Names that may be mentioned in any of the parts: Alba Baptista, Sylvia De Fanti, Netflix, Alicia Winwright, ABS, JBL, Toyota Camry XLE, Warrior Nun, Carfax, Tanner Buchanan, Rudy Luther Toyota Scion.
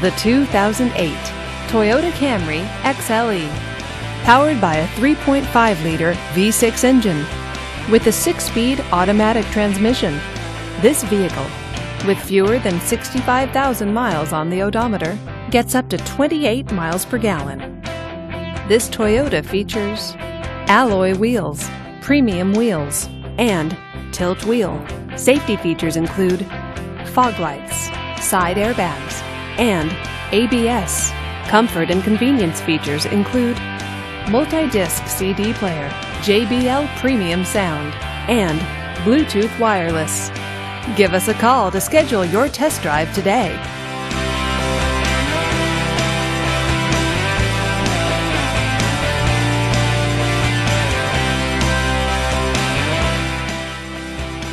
The 2008 Toyota Camry XLE. Powered by a 3.5-liter V6 engine with a 6-speed automatic transmission, this vehicle, with fewer than 65,000 miles on the odometer, gets up to 28 miles per gallon. This Toyota features alloy wheels, premium wheels, and tilt wheel. Safety features include fog lights, side airbags, and ABS. Comfort and convenience features include multi-disc CD player, JBL premium sound, and Bluetooth wireless. Give us a call to schedule your test drive today.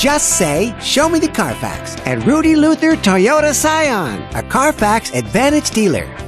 Just say, "Show me the Carfax" at Rudy Luther Toyota Scion, a Carfax Advantage dealer.